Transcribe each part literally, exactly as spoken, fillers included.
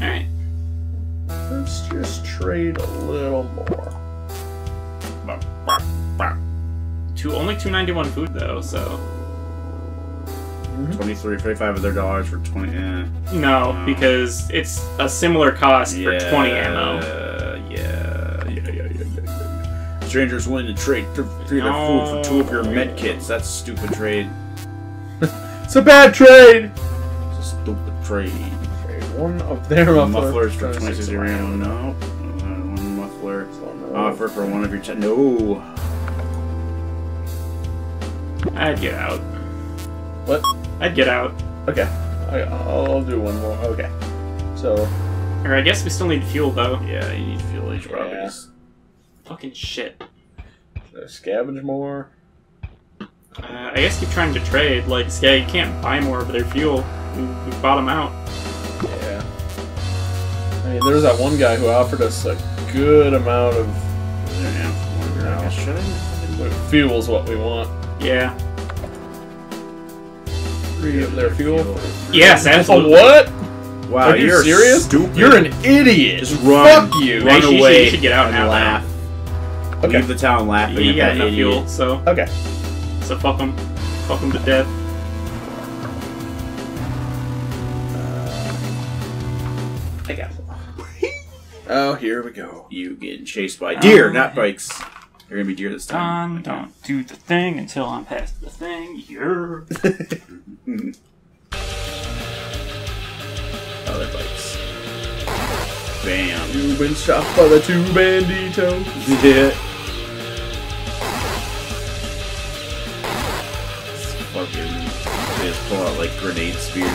Alright. Let's just trade a little more. Two, only two ninety-one food though, so... Mm-hmm. twenty-three, thirty-five of their dollars for twenty. Eh. No, um, because it's a similar cost yeah, for twenty ammo. Yeah, yeah, yeah, yeah, yeah. Strangers willing to trade th three of no. their food for two of your med kits. That's a stupid trade. It's a bad trade. It's a stupid trade. Okay, one of their mufflers, mufflers for twenty-six of your ammo. No, one muffler offer for one of your ten. No, I'd get out. What? I'd get out. Okay. I, I'll do one more. Okay. So. Or I guess we still need fuel, though. Yeah, you need fuel each properties. Yeah. Fucking shit. Should I scavenge more? Uh, I guess keep trying to trade. Like, yeah, you can't buy more of their fuel. We, we bought them out. Yeah. I mean, there was that one guy who offered us a good amount of... Yeah, I fuel is what we want. Yeah. Three of their fuel. fuel. Yes, absolutely. What? Wow, Are you you're serious? Stupid. You're an idiot. Just run. Fuck you. Run she, away. You should get out and, and laugh. laugh. Okay. Leave the town laughing you at that idiot. Fuel, so. Okay. So fuck them. Fuck them to death. Uh, I got one. Oh, here we go. You getting chased by deer, um, not bikes. You're gonna be deer this time. Don, don't do the thing until I'm past the thing. You're. Mm-hmm. Oh, they're bikes. Bam. You've been shot by the two banditos. Yeah. Fucking. They just pull out like grenade spears.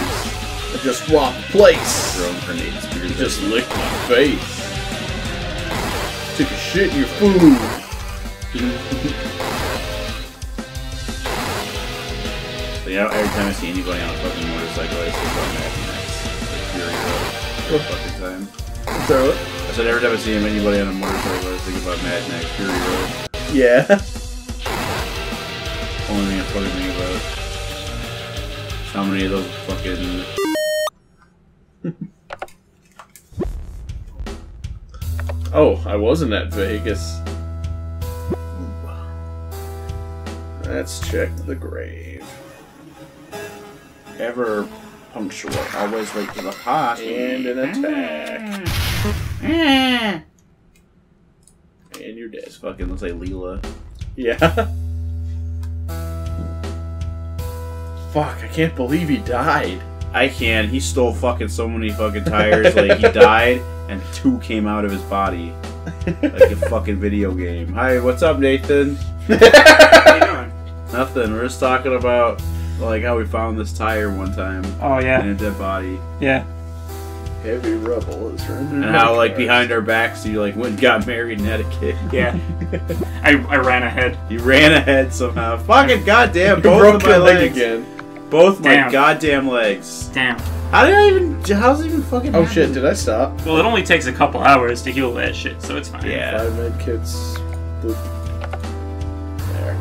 I just swap place. Throw grenade spears. Just licked my face. Took a shit in your food. You know, every time I see anybody on a fucking motorcycle, I just go mad and Max. Like, Fury Road. Every fucking time. I'm sorry, what? I said every time I see anybody on a motorcycle, I just think about Mad Max Fury Road. Yeah. Only thing I fucking think about. How many of those fucking... Oh, I wasn't at Vegas. Let's check the grave. Ever punctual, always late to the party, and an attack. And you're dead. This fucking looks like Leela. Yeah. Fuck! I can't believe he died. I can. He stole fucking so many fucking tires. Like he died, and two came out of his body, like a fucking video game. Hi, what's up, Nathan? How you doing? Nothing. We're just talking about. Like how we found this tire one time. Oh yeah. And a dead body. Yeah. Heavy rubble is rendered. And how like behind our backs you like went and got married and had a kid. Yeah. I I ran ahead. You ran ahead somehow. Fucking goddamn both broke of my legs. Leg again. Both Damn. my goddamn legs. Damn. How did I even how's it even fucking Oh happen? shit, did I stop? Well it only takes a couple hours to heal that shit, so it's fine. Yeah. Five med kits. There.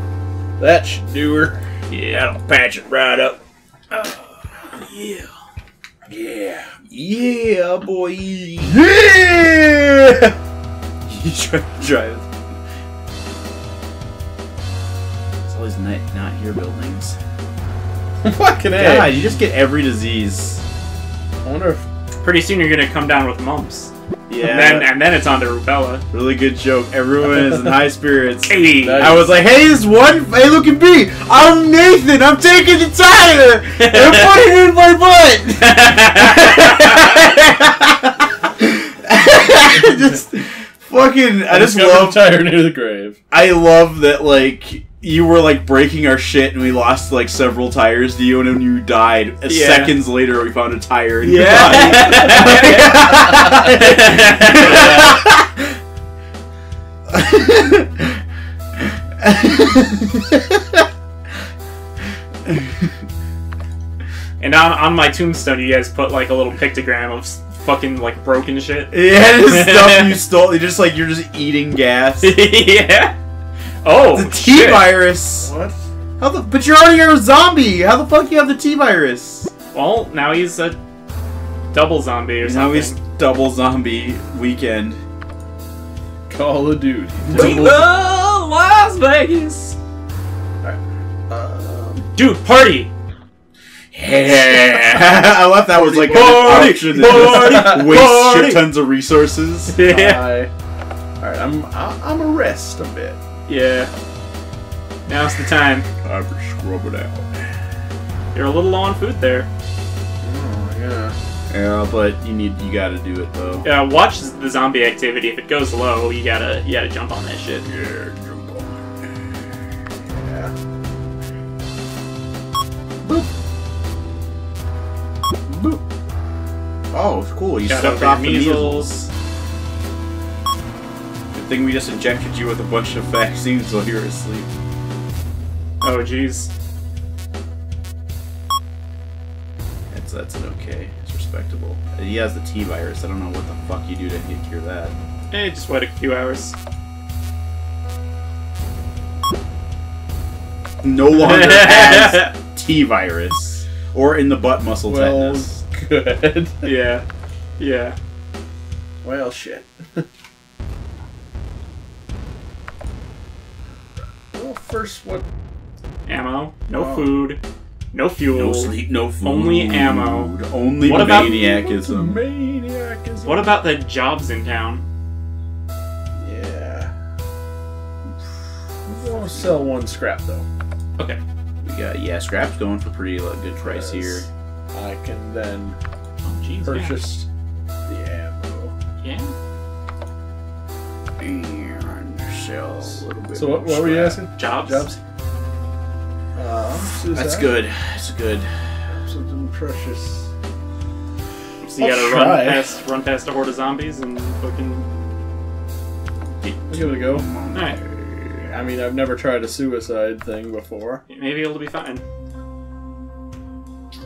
That should do her. Yeah, that'll patch it right up. Oh, yeah. Yeah. Yeah, boy. Yeah! You trying to drive it. It's always not, not here buildings. Fucking A. God, you just get every disease. I wonder if... Pretty soon you're going to come down with mumps. Yeah. And then, and then it's on to rubella. Really good joke. Everyone is in high spirits. Hey. Nice. I was like, hey, this one. Hey, look at me. I'm Nathan. I'm taking the tire and putting it in my butt. Just fucking. I, I just love tire near the grave. I love that, like. You were like breaking our shit, and we lost like several tires to you, and then you died. Yeah. Seconds later, we found a tire in your yeah. body. And on on my tombstone, you guys put like a little pictogram of fucking like broken shit. Yeah, stuff you stole. Just like you're just eating gas. Yeah. Oh, the T virus. What? How the? But you're already a zombie. How the fuck do you have the T virus? Well, now he's a double zombie or now something. Now he's double zombie weekend. Call of Duty. Double oh, Las Vegas! Alright. Um, Dude, party! Yeah! I love that was like party, an party, party, waste party. Shit tons of resources. Yeah. Uh, Alright, I'm I'm a rest a bit. Yeah. Now's the time. I'm scrubbing out. You're a little low on food there. Oh yeah. Yeah, but you need you gotta do it though. Yeah, watch the zombie activity. If it goes low, you gotta you gotta jump on that shit. Yeah, jump on it. Yeah. Boop. Boop. Oh, it's cool. You stepped off the measles. Good thing we just injected you with a bunch of vaccines while you were asleep. Oh, jeez. That's that's an okay. It's respectable. He has the T virus. I don't know what the fuck you do to cure that. Hey, just wait a few hours. No longer has T virus. Or in the butt muscle well, tetanus. Good. Yeah. Yeah. Well, shit. Well, first what? Ammo. No oh. food. No fuel. No sleep. No food. Only ammo. Only what maniacism. About maniacism. What about the jobs in town? Yeah. We'll sell one scrap though. Okay. Yeah, yeah, scrap's going for pretty like, good price here. I can then oh, geez, purchase yeah. the ammo. Yeah. And sell a little bit. So what, what were you asking? Jobs. Jobs. Uh, That's good. That's good. Something precious. So you I'll gotta try. run past, run past a horde of zombies and fucking. I'll give it a go. All right. I mean, I've never tried a suicide thing before. Maybe it'll be fine.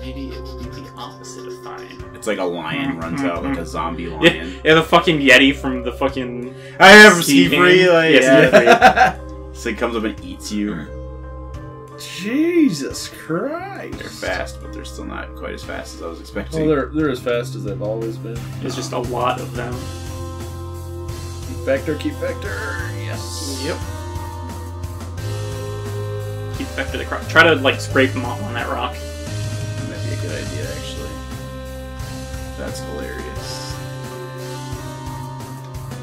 Maybe it'll be the opposite of fine. It's like a lion mm-hmm. runs out, like a zombie lion. Yeah, yeah, the fucking Yeti from the fucking... I have Ski Free, like... Yeah, yeah. So he comes up and eats you. Jesus Christ! They're fast, but they're still not quite as fast as I was expecting. Well, they're, they're as fast as they've always been. There's just a lot of them. Keep vector, keep vector, yes. Yep. Keep vector the crop. Try to like scrape them off on that rock. That might be a good idea, actually. That's hilarious.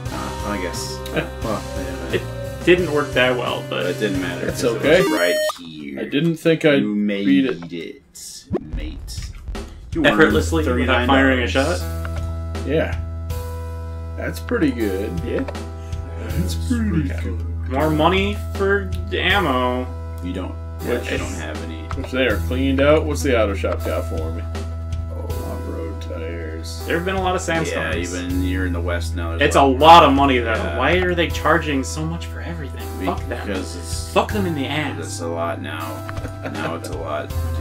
Uh, I guess. Oh, it didn't work that well, but it didn't matter. It's okay. It was right here. I didn't think I beat it. it, mate. You effortlessly without firing a shot. Yeah. That's pretty good. Yeah. That's, That's pretty, pretty good. good. More money for ammo. You don't. Which I don't have any. Which they are cleaned out. What's the auto shop got for me? Oh, off-road tires. There have been a lot of sandstorms. Yeah, even you're in the west now. It's a lot of money though. Yeah. Why are they charging so much for everything? Be Fuck them. Because it's, Fuck them in the ass. It's a lot now. Now it's a lot, dude.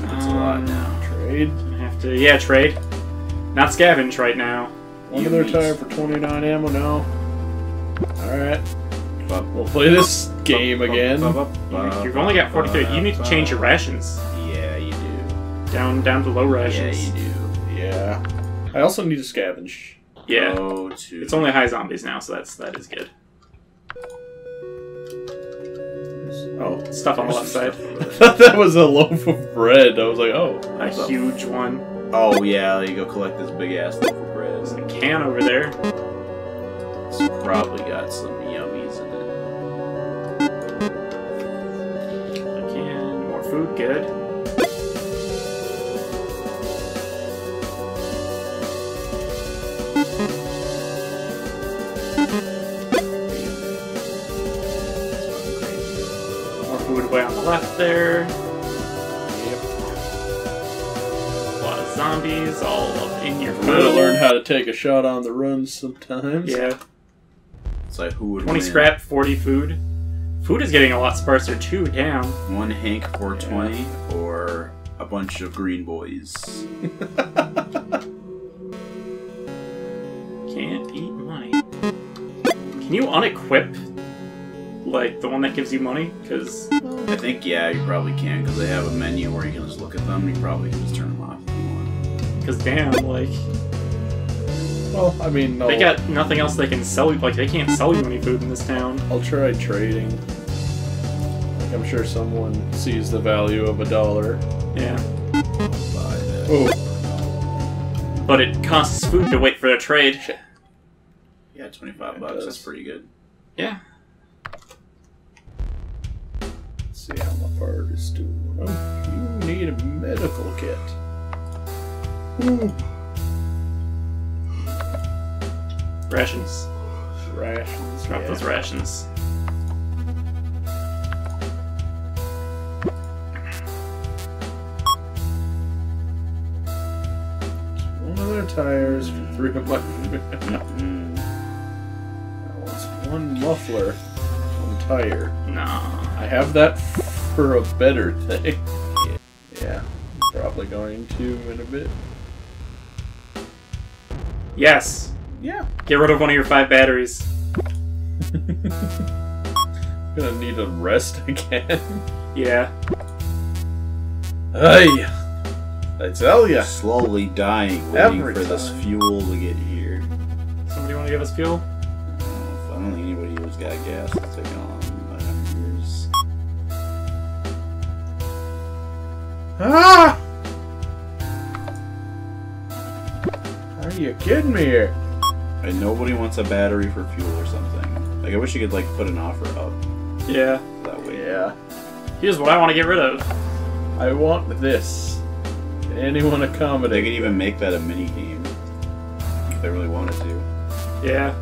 Dude, it's um, a lot now. Trade. I have to. Yeah, trade. Not scavenge right now. One other tire for twenty-nine ammo now. All right. Up. We'll play this up, game up, again. Up, up, up, up, You've up, only got forty-three. Up, you need to change your rations. Yeah, you do. Down, down to low rations. Yeah, you do. Yeah. I also need to scavenge. Yeah. Oh, two. It's only high zombies now, so that's that is good. Oh, stuff on the left side. That was a loaf of bread. I was like, oh, a huge up. one. Oh yeah, you go collect this big ass loaf of bread. There's a can over there. It's probably got some yummies in it. Again, more food, good. More food way on the left there. Yep. A lot of zombies all up in your food. You gotta learn how to take a shot on the run sometimes. Yeah. It's like who would twenty win? Scrap, forty food. Food is getting a lot sparser too, damn. One Hank for yeah. twenty or a bunch of green boys. Can't eat money. Can you unequip like the one that gives you money? Because I think yeah, you probably can because they have a menu where you can just look at them and you probably can just turn them off if you want. Because damn, like... Well, I mean, no. They got nothing else they can sell you. Like, they can't sell you any food in this town. I'll try trading. Like, I'm sure someone sees the value of a dollar. Yeah. Buy this. Oh. But it costs food to wait for a trade. Shit. Yeah, twenty-five bucks. That's pretty good. Yeah. Let's see how my part is doing. Oh, you need a medical kit. Ooh. Rations. Rations. Drop yeah. those rations. One of their tires for three of my. Mm-hmm. That was one muffler, one tire. Nah. I have that for a better thing. Yeah. I'm probably going to in a bit. Yes. Yeah. Get rid of one of your five batteries. I'm gonna need a rest again. Yeah. Hey, I tell ya. Slowly dying, waiting Every for time. this fuel to get here. Somebody want to give us fuel? I don't know if I don't think anybody who's got gas to take on my numbers. Ah! Are you kidding me here? And nobody wants a battery for fuel or something. Like, I wish you could, like, put an offer up. Yeah. That way. Yeah. Here's what I want to get rid of. I want this. Can anyone accommodate? They could even make that a mini game if they really wanted to. Yeah.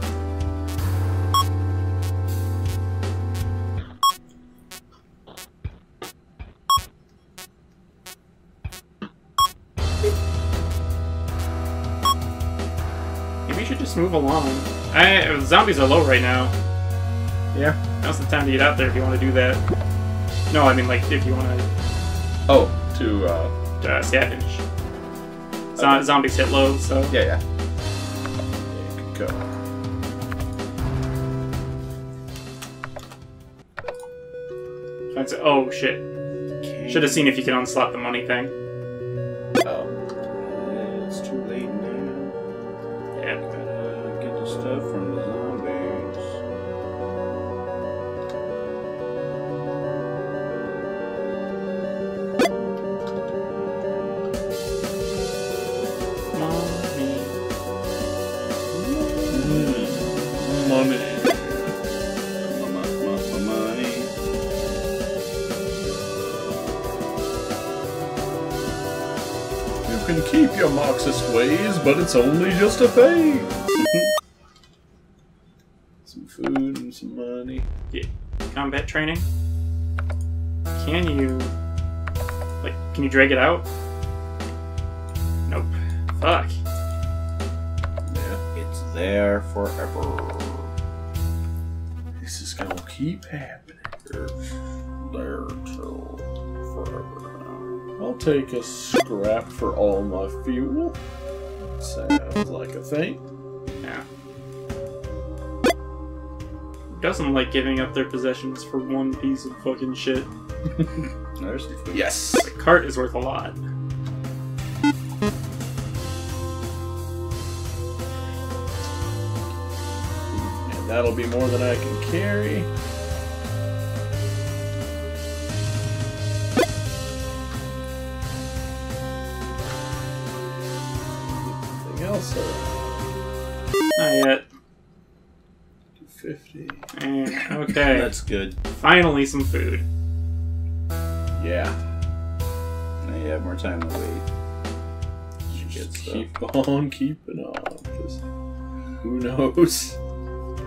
Move along. I, zombies are low right now. Yeah. Now's the time to get out there if you want to do that. No, I mean, like, if you want to... Oh, to, uh... To, uh, scavenge. Okay. Zombies hit low, so... Yeah, yeah. There you go. That's, oh, shit. Okay. Should have seen if you could unslot the money thing. Oh. Yeah, it's too late now. Yeah. Stuff from the zombies. Money. Money. You can keep your Marxist ways, but it's only just a phase. Food and some money. Yeah. Combat training. Can you... Like, can you drag it out? Nope. Fuck. Yeah. It's there forever. This is gonna keep happening. There till forever. I'll take a scrap for all my fuel. Sounds like a thing. Yeah. Doesn't like giving up their possessions for one piece of fucking shit. Yes! The cart is worth a lot. And that'll be more than I can carry. Anything else? Not yet. fifty. And, okay. That's good. Finally, some food. Yeah. Now you have more time to wait. You just keep stuff. on keeping on. Just, who knows?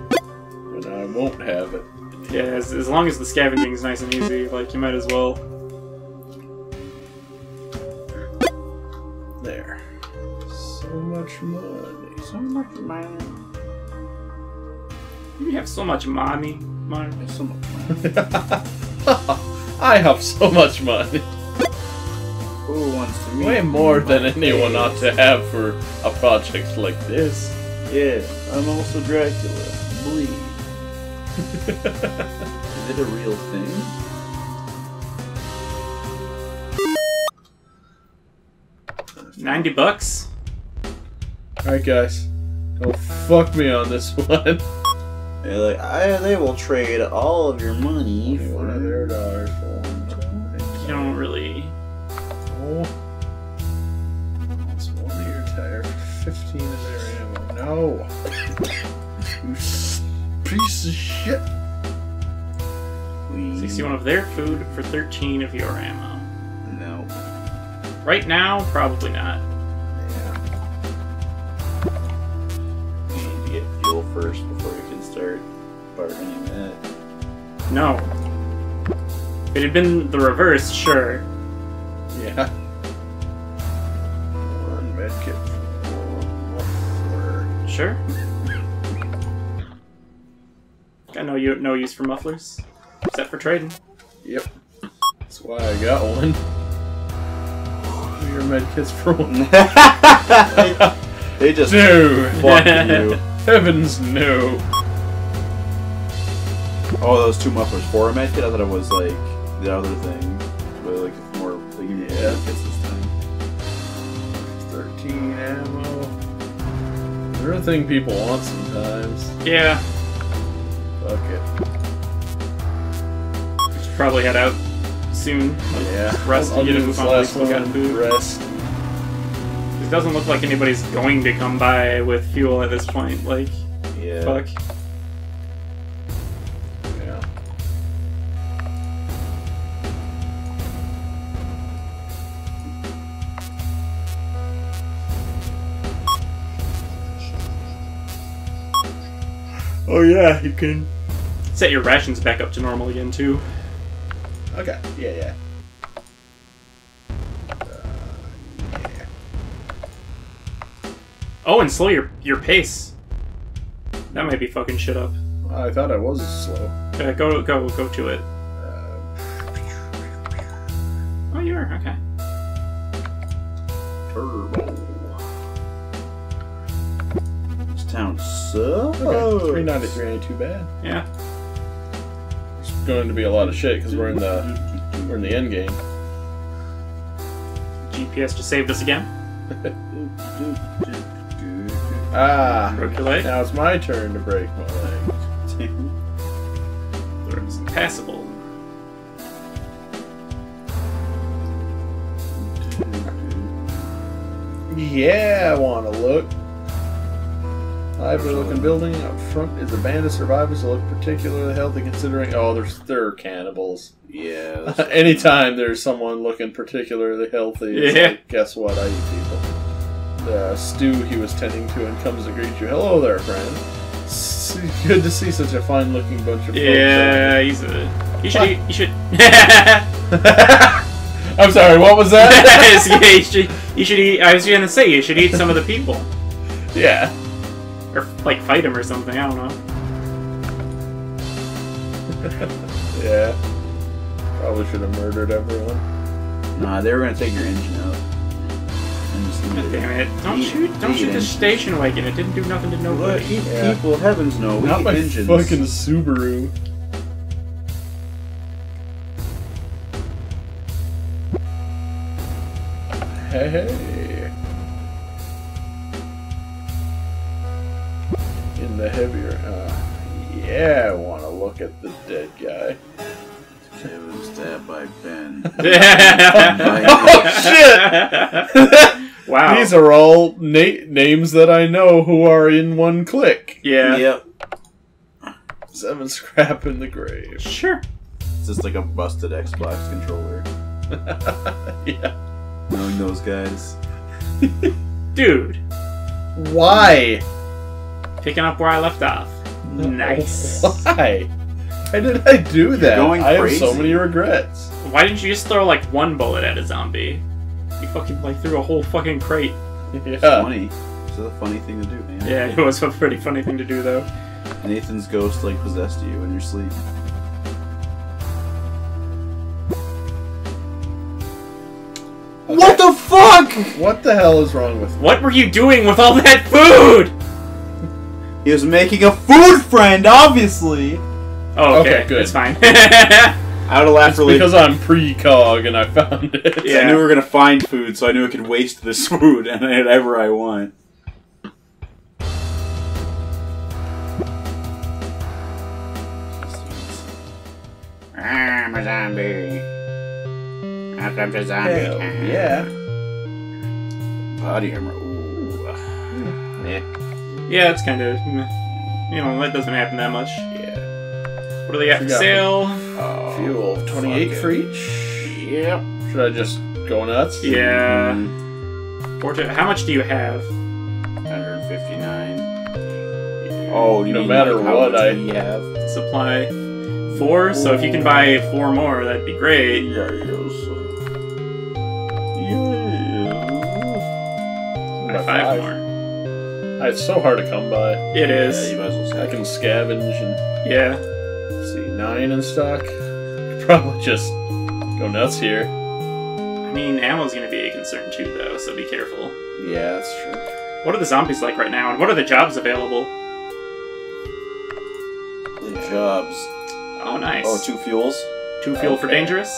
But I won't have it. Yeah, as, as long as the scavenging is nice and easy, like, you might as well. There. So much money. So much money. You have so much money. Money. I have so much money. I have so much money. Who wants to meet Way more than anyone ought to have for a project like this. Yeah, I'm also Dracula. Bleed. Is it a real thing? Ninety bucks? Alright guys, don't fuck me on this one. They're like, I, they will trade all of your money for their dollar for one. You don't really... Oh. That's one of your tire for fifteen of their ammo. No! You piece of shit! Please. sixty-one of their food for thirteen of your ammo. No. Right now, probably not. First before you can start bargaining that. No. If it had been the reverse, sure. Yeah. One medkit for muffler. Sure. Got no, no use for mufflers. Except for trading. Yep. That's why I got one. Your medkits for one. They just fucked you. Heavens no. Oh, those two mufflers for a medkit? I thought it was like the other thing. But like it's more like you need medkits this time. Thirteen ammo. They're a thing people want sometimes. Yeah. Fuck it. We should probably head out soon. Yeah. Rest I'll, I'll and get a move on like we got food. Rest. It doesn't look like anybody's going to come by with fuel at this point, like, yeah. Fuck. Yeah. Oh yeah, you can set your rations back up to normal again, too. Okay, yeah, yeah. Oh, and slow your your pace. That might be fucking shit up. I thought I was slow. Okay, go go go to it. Uh, oh, you are okay. Turbo. This town sucks. Okay, Three ninety three ain't too bad. Yeah. It's going to be a lot of shit because we're in the we're in the end game. G P S just saved us again. Ah, now it's my turn to break my leg. It's impassable. Yeah, I want to look. Lively looking building up front is a band of survivors who look particularly healthy considering. Oh, there's they're cannibals. Yeah. Anytime there's someone looking particularly healthy, it's yeah. Like, guess what? I eat people. The stew he was tending to and comes to greet you. Hello there, friend. It's good to see such a fine-looking bunch of folks. Yeah, he's a... You should... You should... I'm sorry, what was that? Yeah, you should, you should eat... I was going to say, you should eat some of the people. Yeah. Or, like, fight him or something, I don't know. Yeah. Probably should have murdered everyone. Nah, they were going to take your engine out. God damn it. Don't eat, shoot, don't shoot the engines. Station wagon. It didn't do nothing to nobody. Eat yeah. People, heavens no. Not my engines. Fucking Subaru. Hey, hey. In the heavier, uh, yeah, I want to look at the dead guy. It was stabbed by Ben. Oh, shit! Wow. These are all na names that I know who are in one click. Yeah. Yep. Seven scrap in the grave. Sure. It's just like a busted Xbox controller. Yeah. Knowing those guys. Dude. Why? Picking up where I left off. Nice. Why? Why did I do that? Going I crazy. Have so many regrets. Why didn't you just throw like one bullet at a zombie? You fucking like threw a whole fucking crate. Yeah. It's funny. It's a funny thing to do, man. Yeah, it was a pretty funny thing to do though. Nathan's ghost like possessed you in your sleep. Okay. What the fuck? What the hell is wrong with you? What were you doing with all that food? He was making a food friend, obviously. Oh, okay. Okay, good. It's fine. I would have laughed really because I'm precog and I found it. Yeah. I knew we were gonna find food, so I knew I could waste this food and whatever I want. I'm a zombie. I'm a zombie. Hell time. Yeah. Body armor. Ooh. Yeah. Yeah, it's kind of. You know, that doesn't happen that much. Yeah. What do they got for sale? Uh, Fuel. twenty-eight for each. Yep. Should I just go nuts? Yeah. Mm-hmm. How much do you have? one hundred fifty-nine. Yeah. Oh, you no mean, matter like, what I have. Supply four, so if you can buy four more, that'd be great. Yeah, yeah. Buy five, five more. It's so hard to come by. It yeah, is. You might as well I can scavenge and yeah. Let's see, nine in stock. Probably just go nuts here. I mean, ammo's gonna be a concern too, though, so be careful. Yeah, that's true. What are the zombies like right now, and what are the jobs available? The jobs. Oh, nice. Oh, two fuels. Two fuel okay. for dangerous.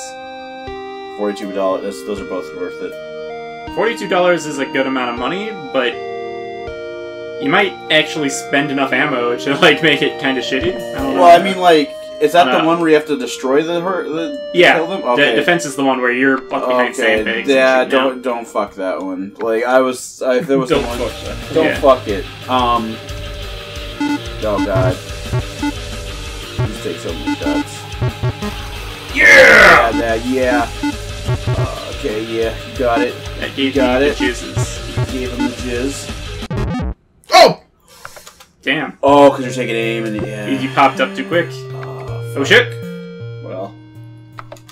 Forty-two dollars. Those are both worth it. Forty-two dollars is a good amount of money, but you might actually spend enough ammo to like make it kind of shitty. I don't well, know. I mean, like, is that the one where you have to destroy the her? The, yeah. Kill them? Okay. De defense is the one where you're fucking behind okay. sandbags. Yeah, and don't out. don't fuck that one. Like I was, I, if there was don't one, fuck that. Don't yeah. fuck it. Um, y'all died. Just take so many shots. Yeah. Yeah. yeah. Uh, okay. Yeah. You got it. That gave you got it. The jizzes. You gave him the jizz. Oh. Damn. Oh, because you're taking aim and yeah. You, you popped up too quick. Oh shit! Well,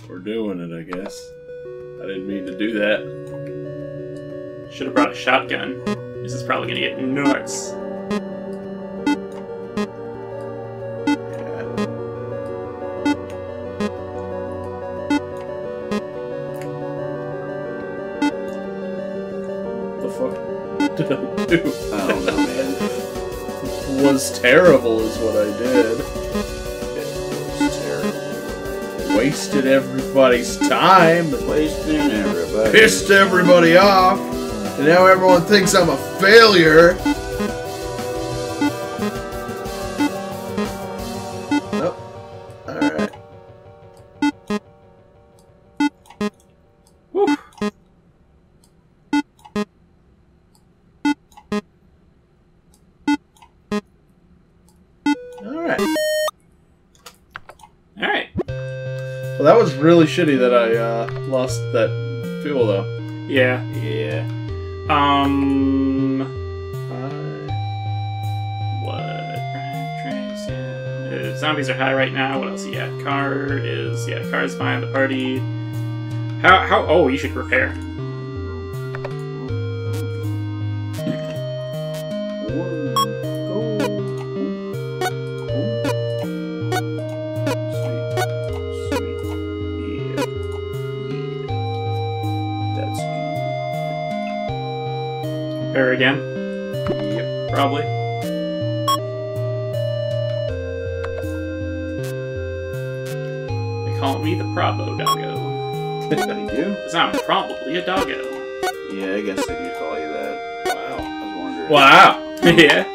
we're doing it, I guess. I didn't mean to do that. Should have brought a shotgun. This is probably gonna get nuts. Yeah. What the fuck did I do? I don't know, man. It was terrible, is what I did. Wasted everybody's time. Wasting everybody. Pissed everybody off. And now everyone thinks I'm a failure. Oh. Alright. Woo. Alright. Alright. Well, that was really shitty that I uh, lost that fuel, though. Yeah. Yeah. Um. High. What? Uh, zombies are high right now. What else? Yeah, car is. Yeah, car's behind the party. How? How? Oh, you should repair. Repair again? Yep, probably. They call me the Probo Doggo. They do? Because I'm probably a doggo. Yeah, I guess they do call you that. Wow. I was wondering. Wow! Yeah.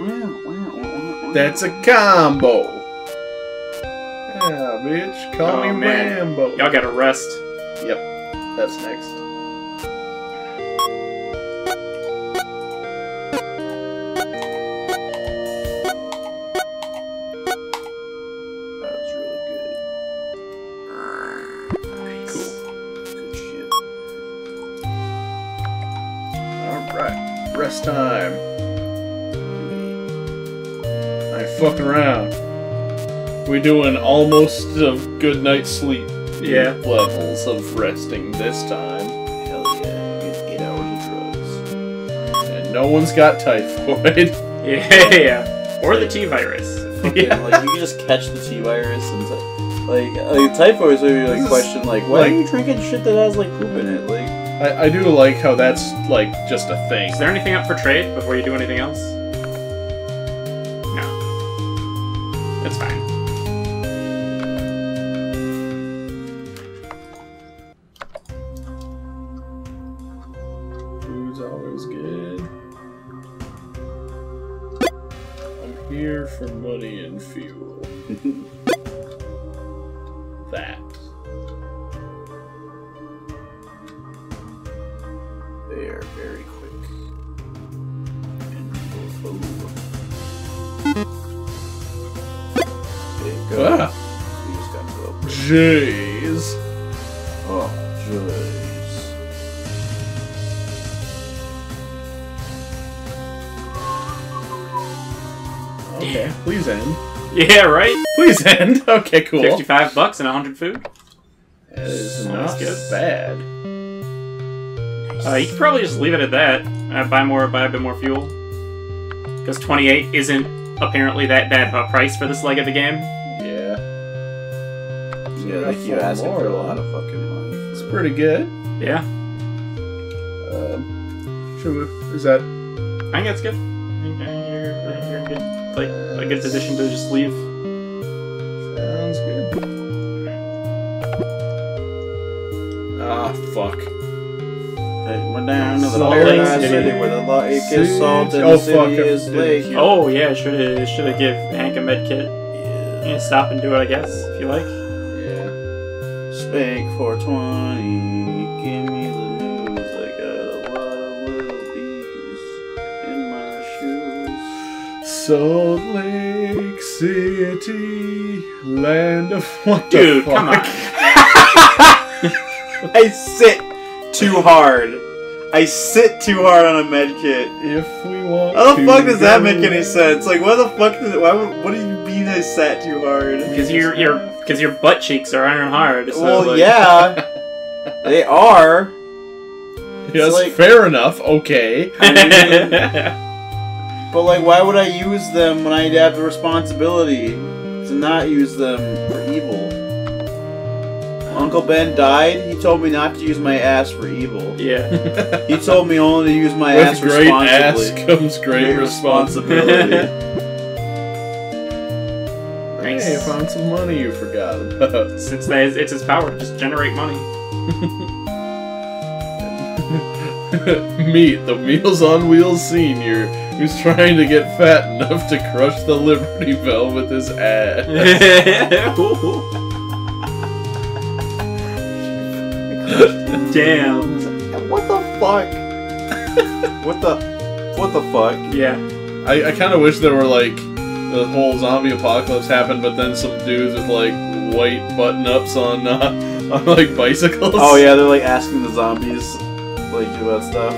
Wow. Wow, wow, wow, wow. That's a combo! Yeah, bitch. Call oh, me man. Rambo. Y'all gotta rest. Yep. That's next. Rest time. I ain't fucking around. We're doing almost a good night's sleep. Yeah. Levels of resting this time. Hell yeah. You get eight hours of drugs. And no one's got typhoid. Yeah. Or the T virus. Yeah. Like you can just catch the T virus and like like typhoid is where you like question like why like, are you drinking shit that has like poop in it like. I, I do like how that's, like, just a thing. Is there anything up for trade before you do anything else? No. That's fine. Food's always good. I'm here for money and fuel. that. They are very quick. And we'll move. There you just gotta go up. Jeez. Oh, jeez. Okay, please end. Yeah, right? Please end. Okay, cool. fifty-five bucks and one hundred food. That is not bad. Uh, you could probably just leave it at that. Uh, buy more, buy a bit more fuel. Because twenty-eight isn't apparently that bad of a price for this leg of the game. Yeah. Yeah, like you asking for a lot of fucking money. It's pretty good. Yeah. Um, should we, is that... I think that's good. I think you're, you're good. Like a good position to just leave. Sounds good. Ah, fuck. It went down to the lake where the lake is salt and the city is lake. Oh yeah, should have should have give Hank a med kit. Yeah. Yeah, stop and do it, I guess, if you like. Yeah. Spank for twenty. Give me the. Salt Lake City, land of what? Dude, the fuck? Come on! I sit too hard. I sit too hard on a medkit. If we want, how the to fuck does that make any sense? Like, why the fuck does it? Why? Would, what do you mean I sat too hard? Because your your because your butt cheeks are iron hard. So well, like... yeah, they are. Yes, like... fair enough. Okay. I mean, but like, why would I use them when I have the responsibility to not use them for evil? When Uncle Ben died, he told me not to use my ass for evil. Yeah. He told me only to use my ass responsibly. With great ass comes great responsibility. Nice. Hey, I found some money you forgot about. Since that is, it's his power to just generate money. Meet the Meals on Wheels senior. Who's trying to get fat enough to crush the Liberty Bell with his ass. Damn. What the fuck? What the... What the fuck? Yeah. I, I kind of wish there were, like, the whole zombie apocalypse happened, but then some dudes with, like, white button-ups on, uh, on, like, bicycles. Oh, yeah, they're, like, asking the zombies, like, about stuff.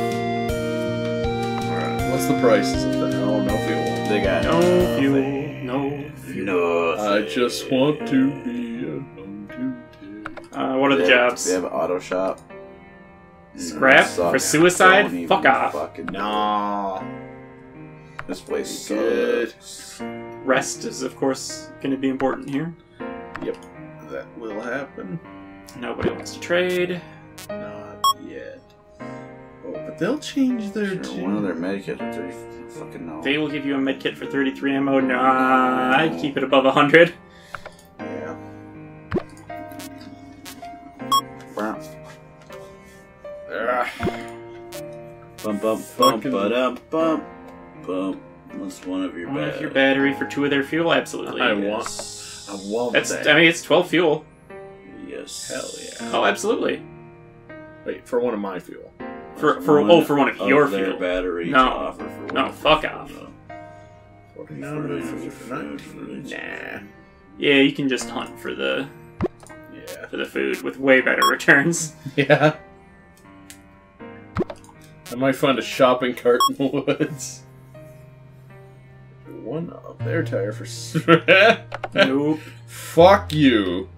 What's the prices of that? Oh, no fuel. They got no uh, fuel. No fuel. I just want to be a uh, What are they the jobs? Have, they have an auto shop. Scrap? For suicide? Fuck off. Nah. This place is good. Sucks. Rest is, of course, going to be important here. Yep. That will happen. Nobody wants to trade. Not yet. But they'll change their... Sure, one of their medkits for thirty... Fucking no. They will give you a medkit for thirty-three ammo. Nah, no. I'd keep it above one hundred. Yeah. Bump. Bump, bump, bump, bump, bump, bump. Unless one of your battery. One of your battery for two of their fuel? Absolutely. I yes. want... I want That's, that. I mean, it's twelve fuel. Yes. Hell yeah. Oh, absolutely. Wait, for one of my fuel. For, for oh, for one of, of your fuel. Battery no, to offer for no, fuck off. Nah. Yeah, you can just hunt for the, yeah, for the food with way better returns. Yeah. I might find a shopping cart in the woods. One of their tire for. Nope. Fuck you.